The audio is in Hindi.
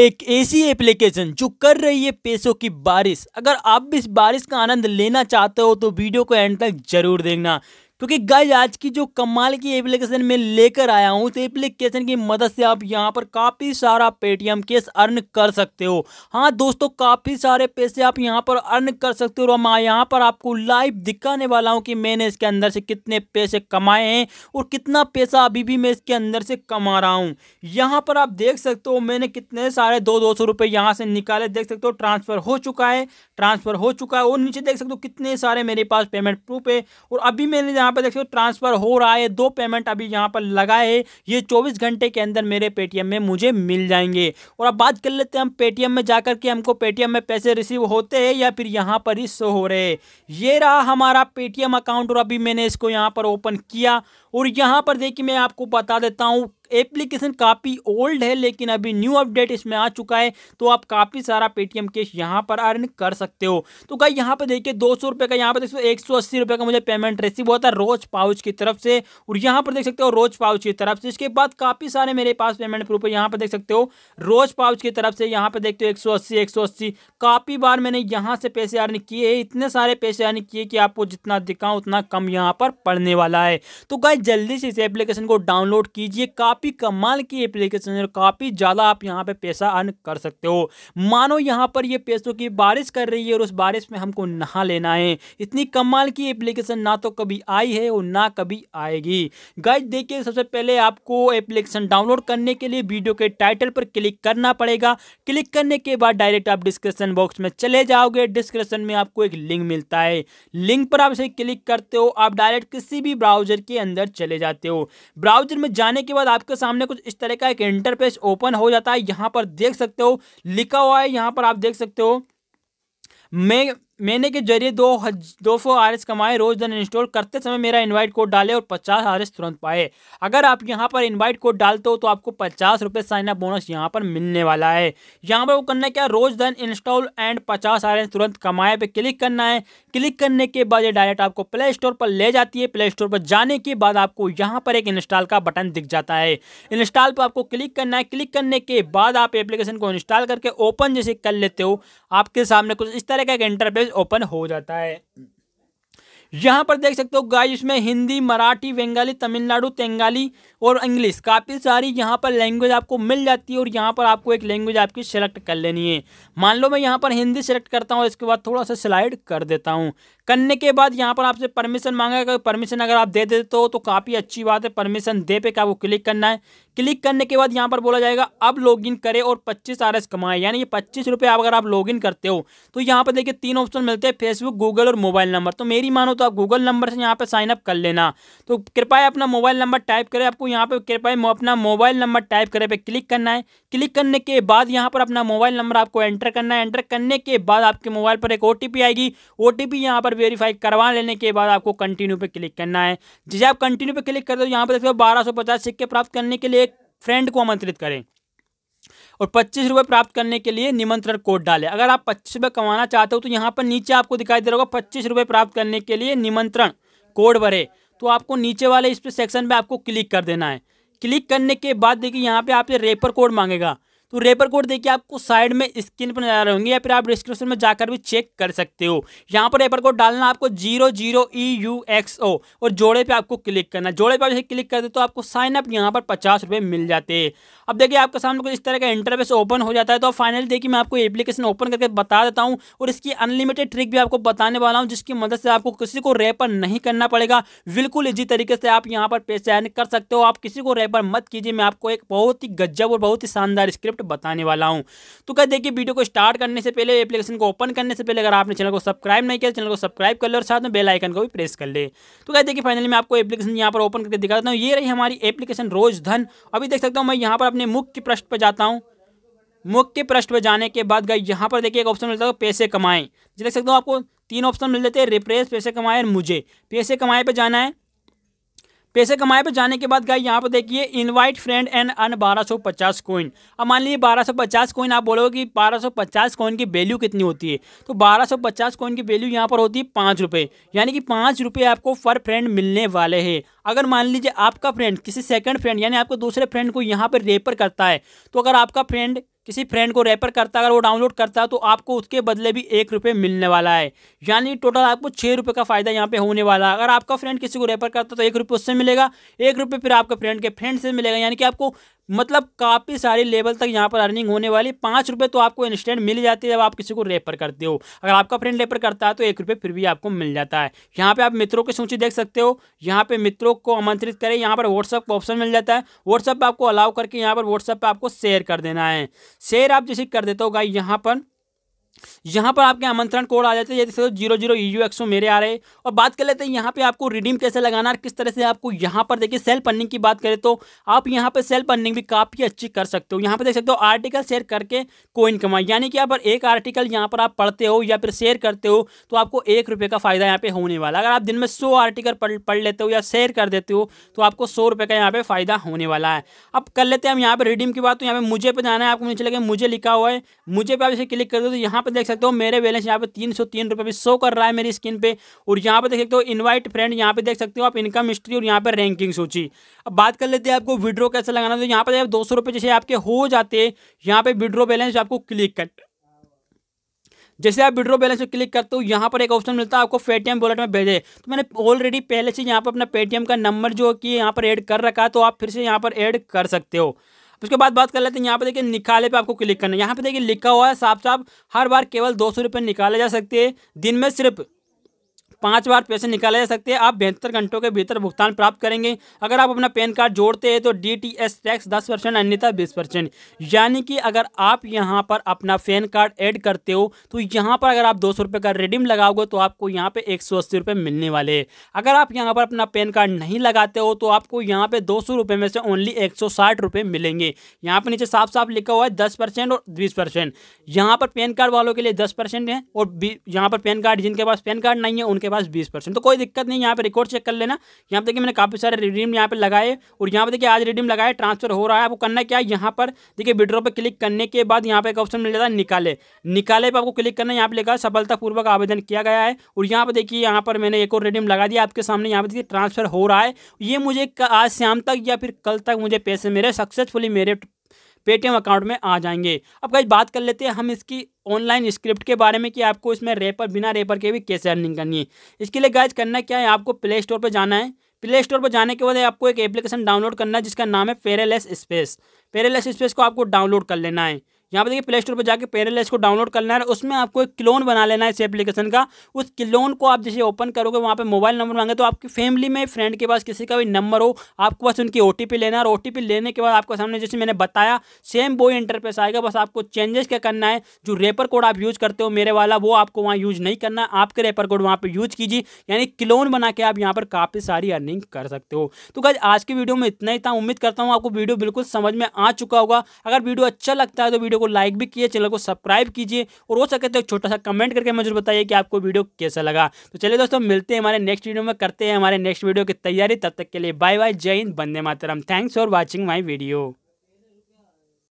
एक ऐसी एप्लीकेशन जो कर रही है पैसों की बारिश। अगर आप भी इस बारिश का आनंद लेना चाहते हो तो वीडियो को एंड तक जरूर देखना, क्योंकि गाइस आज की जो कमाल की एप्लीकेशन मैं लेकर आया हूं, तो एप्लीकेशन की मदद से आप यहां पर काफ़ी सारा पेटीएम कैश अर्न कर सकते हो। हाँ दोस्तों, काफ़ी सारे पैसे आप यहां पर अर्न कर सकते हो और मैं यहां पर आपको लाइव दिखाने वाला हूं कि मैंने इसके अंदर से कितने पैसे कमाए हैं और कितना पैसा अभी भी मैं इसके अंदर से कमा रहा हूँ। यहाँ पर आप देख सकते हो मैंने कितने सारे 200 रुपये यहाँ से निकाले, देख सकते हो ट्रांसफ़र हो चुका है, और नीचे देख सकते हो कितने सारे मेरे पास पेमेंट प्रूफ है। और अभी मैंने पर देखिए ट्रांसफर हो रहा है, 2 पेमेंट अभी यहां पर लगा है, ये 24 घंटे के अंदर मेरे पेटीएम में मुझे मिल जाएंगे। और अब बात कर लेते हैं हम पेटीएम में जाकर के हमको पेटीएम में पैसे रिसीव होते हैं या फिर यहां पर ही शो हो रहे हैं। ये रहा हमारा पेटीएम अकाउंट और अभी मैंने इसको यहां पर ओपन किया और यहां पर देखिए मैं आपको बता देता हूं, एप्लीकेशन काफ़ी ओल्ड है लेकिन अभी न्यू अपडेट इसमें आ चुका है, तो आप काफ़ी सारा पेटीएम कैश यहाँ पर अर्न कर सकते हो। तो गाइस यहाँ पर देखिए 200 रुपये का, यहाँ पर देख सकते हो 180 रुपये का मुझे पेमेंट रिसीव होता है रोज पाउच की तरफ से, और यहाँ पर देख सकते हो रोज पाउच की तरफ से। इसके बाद काफ़ी सारे मेरे पास पेमेंट प्रूफ है, यहाँ पर देख सकते हो रोज पाउच की तरफ से, यहाँ पर देखते हो 180 काफ़ी बार मैंने यहाँ से पैसे अर्न किए, इतने सारे पैसे अर्न किए कि आपको जितना दिखाऊँ उतना कम यहाँ पर पड़ने वाला है। तो गाइस जल्दी से इस एप्लीकेशन को डाउनलोड कीजिए, काफ़ी कमाल की एप्लीकेशन है और काफ़ी ज़्यादा आप यहाँ पे पैसा अर्न कर सकते हो। मानो यहाँ पर ये पैसों की बारिश कर रही है और उस बारिश में हमको नहा लेना है। इतनी कमाल की एप्लीकेशन ना तो कभी आई है और ना कभी आएगी। गाइस देखिए, सबसे पहले आपको एप्लीकेशन डाउनलोड करने के लिए वीडियो के टाइटल पर क्लिक करना पड़ेगा। क्लिक करने के बाद डायरेक्ट आप डिस्क्रिप्शन बॉक्स में चले जाओगे, डिस्क्रिप्शन में आपको एक लिंक मिलता है, लिंक पर आप इसे क्लिक करते हो, आप डायरेक्ट किसी भी ब्राउजर के अंदर चले जाते हो। ब्राउजर में जाने के बाद आपके सामने कुछ इस तरह का एक इंटरफेस ओपन हो जाता है, यहां पर देख सकते हो लिखा हुआ है, यहां पर आप देख सकते हो मैंने के जरिए 200 आरएस कमाए, रोज दिन इंस्टॉल करते समय मेरा इनवाइट कोड डाले और 50 आरएस तुरंत पाए। अगर आप यहां पर इनवाइट कोड डालते हो तो आपको 50 रुपये साइन अप बोनस यहां पर मिलने वाला है। यहां पर वो करना क्या, रोज दिन इंस्टॉल एंड 50 आरएस तुरंत कमाए पे क्लिक करना है। क्लिक करने के बाद ये डायरेक्ट आपको प्ले स्टोर पर ले जाती है। प्ले स्टोर पर जाने के बाद आपको यहाँ पर एक इंस्टॉल का बटन दिख जाता है, इंस्टॉल पर आपको क्लिक करना है। क्लिक करने के बाद आप एप्लीकेशन को इंस्टॉल करके ओपन जैसे कर लेते हो, आपके सामने कुछ इस तरह का एक इंटरफेस ओपन हो जाता है। यहाँ पर देख सकते हो गाइस इसमें हिंदी, मराठी, बंगाली, तमिलनाडु, तेलंगानी और इंग्लिश काफ़ी सारी यहाँ पर लैंग्वेज आपको मिल जाती है और यहाँ पर आपको एक लैंग्वेज आपकी सेलेक्ट कर लेनी है। मान लो मैं यहाँ पर हिंदी सेलेक्ट करता हूँ, इसके बाद थोड़ा सा स्लाइड कर देता हूँ। करने के बाद यहाँ पर आपसे परमिशन मांगेगा, परमिशन अगर आप दे देते हो तो काफ़ी अच्छी बात है। परमिशन दे पे क्या वो क्लिक करना है। क्लिक करने के बाद यहाँ पर बोला जाएगा अब लॉगिन करें और 25 आरएस कमाएं, यानी ये 25 रुपये अगर आप लॉगिन करते हो तो यहाँ पर देखिए 3 ऑप्शन मिलते हैं, फेसबुक, गूगल और मोबाइल नंबर। तो मेरी मानो तो आप गूगल नंबर से यहाँ पर साइनअप कर लेना। तो कृपया अपना मोबाइल नंबर टाइप करें, आपको यहाँ पर कृपया अपना मोबाइल नंबर टाइप करें पे क्लिक करना है। क्लिक करने के बाद यहाँ पर अपना मोबाइल नंबर आपको एंटर करना है। एंटर करने के बाद आपके मोबाइल पर एक OTP आएगी, OTP यहाँ पर वेरीफाई करवा लेने के बाद आपको कंटिन्यू पे क्लिक करना है। जैसे आप कंटिन्यू पे क्लिक करते हो यहाँ पर देखते हो 1250 सिक्के प्राप्त करने के लिए एक फ्रेंड को आमंत्रित करें और 25 रुपये प्राप्त करने के लिए निमंत्रण कोड डालें। अगर आप 25 रुपये कमाना चाहते हो तो यहाँ पर नीचे आपको दिखाई दे रहा होगा 25 रुपये प्राप्त करने के लिए निमंत्रण कोड भरे, तो आपको नीचे वाले इस सेक्शन पर आपको क्लिक कर देना है। क्लिक करने के बाद देखिए यहाँ पर आपसे रेफर कोड मांगेगा, तो रेफर कोड देखिए आपको साइड में स्क्रीन पर नजर होंगे या फिर आप डिस्क्रिप्शन में जाकर भी चेक कर सकते हो। यहाँ पर रेफर कोड डालना आपको 00EUXO और जोड़े पे आपको क्लिक करना। जोड़े पे जैसे क्लिक करते तो आपको साइन अप यहाँ पर 50 रुपये मिल जाते हैं। अब देखिए आपके सामने कुछ इस तरह का इंटरफेस ओपन हो जाता है। तो फाइनली देखिए मैं आपको एप्लीकेशन ओपन करके बता देता हूँ और इसकी अनलिमिटेड ट्रिक भी आपको बताने वाला हूँ, जिसकी मदद से आपको किसी को रेफर नहीं करना पड़ेगा। बिल्कुल इजी तरीके से आप यहाँ पर पैसे अर्न कर सकते हो। आप किसी को रेफर मत कीजिए। मैं आपको एक बहुत ही गजब और बहुत ही शानदार स्क्रिप्ट बताने वाला हूं। तो क्या देखिए वीडियो को स्टार्ट करने से पहले, एप्लीकेशन को ओपन करने से पहले अगर आपने चैनल को सब्सक्राइब नहीं किया चैनल को सब्सक्राइब कर ले और साथ में बेल आइकन को भी प्रेस कर ले। तो क्या देखिए फाइनली मैं आपको एप्लीकेशन यहां पर ओपन करके दिखा देता हूं। ये रही हमारी एप्लीकेशन रोज धन। अभी देख सकता हूं मैं यहां पर अपने मुख्य पृष्ठ पर जाता हूं। मुख्य पृष्ठ पर जाने के बाद गाइस यहां पर देखिए एक ऑप्शन मिलता है पैसे कमाएं। देख सकते हो आपको 3 ऑप्शन मिल जाते हैं, रिफ्रेश, पैसे कमाएं और मुझे पैसे कमाएं पर जाना है। पैसे कमाए पे जाने के बाद गाइस यहाँ पर देखिए invite friend and earn 1250 coin. अब मान लीजिए 1250 कॉइन, आप बोलोगे कि 1250 कॉइन की वैल्यू कितनी होती है, तो 1250 कॉइन की वैल्यू यहाँ पर होती है 5 रुपये, यानी कि 5 रुपये आपको पर फ्रेंड मिलने वाले हैं। अगर मान लीजिए आपका फ्रेंड किसी सेकंड फ्रेंड यानी आपको दूसरे फ्रेंड को यहाँ पर रेफर करता है, तो अगर आपका फ्रेंड किसी फ्रेंड को रेफर करता है, अगर वो डाउनलोड करता है तो आपको उसके बदले भी 1 रुपये मिलने वाला है, यानी टोटल आपको 6 रुपये का फ़ायदा यहाँ पे होने वाला है। अगर आपका फ्रेंड किसी को रेफर करता है तो 1 रुपये उससे मिलेगा, 1 रुपये फिर आपके फ्रेंड के फ्रेंड से मिलेगा, यानी कि आपको मतलब काफ़ी सारे लेवल तक यहाँ पर अर्निंग होने वाली। 5 रुपये तो आपको इंस्टेंट मिल जाती है जब आप किसी को रेफर करते हो, अगर आपका फ्रेंड रेफर करता है तो 1 रुपये फिर भी आपको मिल जाता है। यहाँ पे आप मित्रों की सूची देख सकते हो, यहाँ पे मित्रों को आमंत्रित करें, यहाँ पर व्हाट्सएप का ऑप्शन मिल जाता है, व्हाट्सएप पर आपको अलाउ करके यहाँ पर व्हाट्सएप पर आपको शेयर कर देना है। शेयर आप जैसे कर देते हो गाइस, यहाँ पर आपके आमंत्रण कोड आ जाते हैं, जैसे 00EU100 मेरे आ रहे हैं। और बात कर लेते हैं यहाँ पे आपको रिडीम कैसे लगाना है, किस तरह से आपको यहाँ पर देखिए सेल्फ अर्निंग की बात करें तो आप यहाँ पे सेल्फ अर्निंग भी काफ़ी अच्छी कर सकते हो। यहाँ पे देख सकते हो आर्टिकल शेयर करके कोइन कमाई, यानी कि यहाँ पर एक आर्टिकल यहाँ पर आप पढ़ते हो या फिर शेयर करते हो तो आपको 1 रुपये का फ़ायदा यहाँ पर होने वाला। अगर आप दिन में 100 आर्टिकल पढ़ लेते हो या शेयर कर देते हो तो आपको 100 रुपये का यहाँ पर फ़ायदा होने वाला है। अब कर लेते हैं हम यहाँ पर रिडीम की बात, तो यहाँ पर मुझे पे जाना है, आपको नीचे लगे मुझे लिखा हुआ है, मुझे पे आप इसे क्लिक कर दो तो यहाँ पर देख सकते हो मेरे बैलेंस यहाँ पे 303 रुपये भी शो कर रहा है मेरी स्क्रीन पे। और यहाँ पे देख सकते हो इनवाइट फ्रेंड, यहाँ पे देख सकते हो आप इनकम हिस्ट्री और यहाँ पे रैंकिंग सूची। अब बात कर लेते हैं आपको विड्रो कैसे लगाना, तो यहाँ पर 200 रुपये जैसे आपके हो जाते हैं, यहाँ पे विड्रो बैलेंस आपको क्लिक कर, जैसे आप विड्रो बैलेंस पे क्लिक करते हो यहाँ पर एक ऑप्शन मिलता है आपको पेटीएम वॉलेट में भेजे। तो मैंने ऑलरेडी पहले से यहाँ पर अपना पेटीएम का नंबर जो कि यहाँ पर ऐड कर रखा है, तो आप फिर से यहाँ पर ऐड कर सकते हो। उसके बाद बात कर लेते हैं यहाँ पे देखिए निकाले पे आपको क्लिक करना है। यहाँ पे देखिए लिखा हुआ है साफ साफ, हर बार केवल 200 रुपये निकाले जा सकते हैं, दिन में सिर्फ 5 बार पैसे निकाले जा सकते हैं, आप 72 घंटों के भीतर भुगतान प्राप्त करेंगे। अगर आप अपना पैन कार्ड जोड़ते हैं तो DTS टैक्स 10% अन्यथा 20%, यानी कि अगर आप यहाँ पर अपना पैन कार्ड ऐड करते हो तो यहाँ पर अगर आप 200 रुपये का रिडीम लगाओगे तो आपको यहाँ पे 180 रुपये मिलने वाले हैं। अगर आप यहाँ पर अपना पैन कार्ड नहीं लगाते हो तो आपको यहाँ पर 200 रुपये में से ओनली 160 रुपये मिलेंगे। यहाँ पर नीचे साफ साफ लिखा हुआ है 10% और 20%, यहाँ पर पैन कार्ड वालों के लिए 10% है और यहाँ पर पैन कार्ड जिनके पास पैन कार्ड नहीं है उनके पास 20%। तो कोई दिक्कत नहीं, यहाँ पे रिकॉर्ड चेक कर लेना। यहाँ पे देखिए मैंने काफी सारे रिडीम यहाँ पे लगाए और यहाँ पे देखिए आज रिडीम लगाए, ट्रांसफर हो रहा है। आपको करना क्या है, यहाँ पर देखिए विड्रॉ पे क्लिक करने के बाद यहाँ पे एक ऑप्शन मिल जाता है निकाले पे आपको क्लिक करना है। यहाँ पे लिखा है सफलतापूर्वक आवेदन किया गया है और यहाँ पे देखिए यहाँ पर मैंने एक और रिडीम लगा दिया आपके सामने। यहाँ पे देखिए ट्रांसफर हो रहा है, ये मुझे आज शाम तक या फिर कल तक मुझे पैसे मेरे सक्सेसफुली मेरे पेटीएम अकाउंट में आ जाएंगे। अब गाइस बात कर लेते हैं हम इसकी ऑनलाइन स्क्रिप्ट के बारे में कि आपको इसमें रेपर बिना रेपर के भी कैसे अर्निंग करनी है। इसके लिए गाइस करना क्या है, आपको प्ले स्टोर पर जाना है। प्ले स्टोर पर जाने के बाद आपको एक एप्लीकेशन डाउनलोड करना है जिसका नाम है पैरेलस स्पेस। पैरेलस स्पेस को आपको डाउनलोड कर लेना है। यहाँ पे देखिए प्ले स्टोर पर जाके पैरेलस को डाउनलोड करना है। उसमें आपको एक क्लोन बना लेना है इस एप्लीकेशन का। उस क्लोन को आप जैसे ओपन करोगे वहाँ पे मोबाइल नंबर मांगे, तो आपकी फैमिली में फ्रेंड के पास किसी का भी नंबर हो, आपको बस उनकी OTP लेना है। और OTP लेने के बाद आपके सामने जैसे मैंने बताया सेम वो इंटरफेस आएगा। बस आपको चेंजेस क्या करना है, जो रेफर कोड आप यूज़ करते हो मेरे वाला, वो आपको वहाँ यूज़ नहीं करना है। आपके रेफर कोड वहाँ पर यूज़ कीजिए, यानी क्लोन बना के आप यहाँ पर काफ़ी सारी अर्निंग कर सकते हो। तो गाइस आज की वीडियो में इतना ही था। उम्मीद करता हूँ आपको वीडियो बिल्कुल समझ में आ चुका होगा। अगर वीडियो अच्छा लगता है तो वीडियो को लाइक भी किए, चैनल को सब्सक्राइब कीजिए और हो सके तो एक छोटा सा कमेंट करके मुझे बताइए कि आपको वीडियो कैसा लगा। तो चलिए दोस्तों, मिलते हैं हमारे नेक्स्ट वीडियो में, करते हैं हमारे नेक्स्ट वीडियो की तैयारी। तब तक के लिए बाय बाय, जय Hind, Vande Mataram. Thanks for watching my video.